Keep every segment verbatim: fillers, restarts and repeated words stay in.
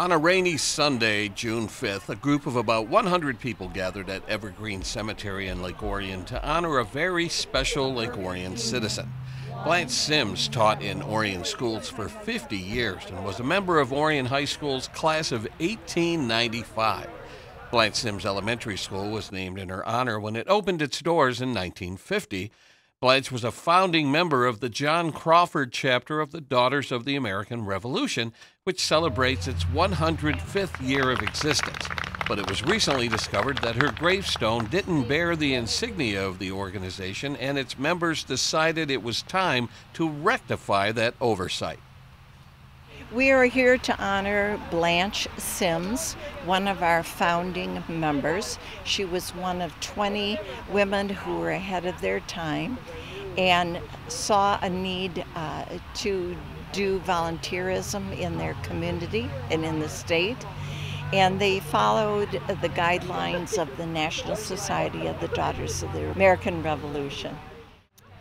On a rainy Sunday, June fifth, a group of about one hundred people gathered at Evergreen Cemetery in Lake Orion to honor a very special Lake Orion citizen. Blanche Sims taught in Orion schools for fifty years and was a member of Orion High School's class of eighteen ninety-five. Blanche Sims Elementary School was named in her honor when it opened its doors in nineteen fifty. Blanche was a founding member of the John Crawford chapter of the Daughters of the American Revolution, which celebrates its one hundred fifth year of existence. But it was recently discovered that her gravestone didn't bear the insignia of the organization, and its members decided it was time to rectify that oversight. We are here to honor Blanche Sims, one of our founding members. She was one of twenty women who were ahead of their time and saw a need uh, to do volunteerism in their community and in the state. And they followed the guidelines of the National Society of the Daughters of the American Revolution.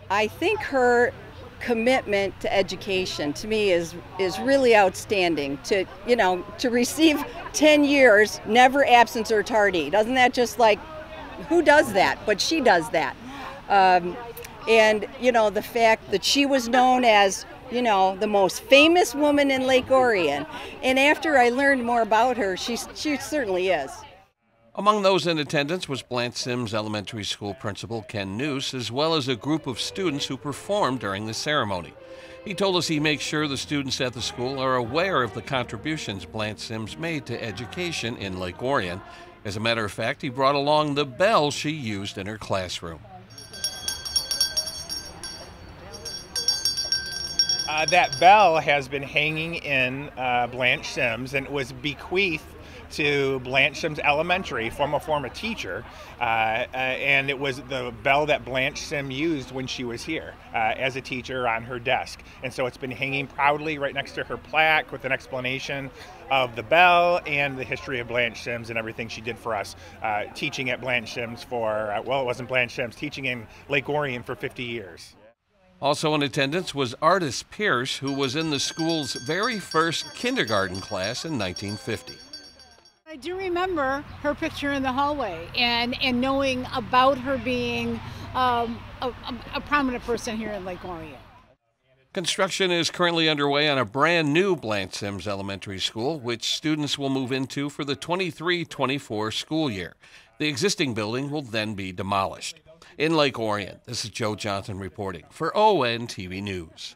I think her commitment to education to me is is really outstanding. To you know to receive ten years never absent or tardy, doesn't that just like who does that? But she does that, um, and you know the fact that she was known as you know the most famous woman in Lake Orion, and after I learned more about her, she she certainly is. Among those in attendance was Blanche Sims Elementary School Principal Ken Neuss, as well as a group of students who performed during the ceremony. He told us he makes sure the students at the school are aware of the contributions Blanche Sims made to education in Lake Orion. As a matter of fact, he brought along the bell she used in her classroom. Uh, that bell has been hanging in uh, Blanche Sims, and it was bequeathed to Blanche Sims Elementary from a former teacher, uh, uh, and it was the bell that Blanche Sims used when she was here uh, as a teacher on her desk. And so it's been hanging proudly right next to her plaque with an explanation of the bell and the history of Blanche Sims and everything she did for us, uh, teaching at Blanche Sims for, uh, well, it wasn't Blanche Sims, teaching in Lake Orion for fifty years. Also in attendance was Artis Pierce, who was in the school's very first kindergarten class in nineteen fifty. I do remember her picture in the hallway, and, and knowing about her being um, a, a prominent person here in Lake Orion. Construction is currently underway on a brand new Blanche Sims Elementary School, which students will move into for the twenty-three twenty-four school year. The existing building will then be demolished. In Lake Orion, this is Joe Johnson reporting for O N T V News.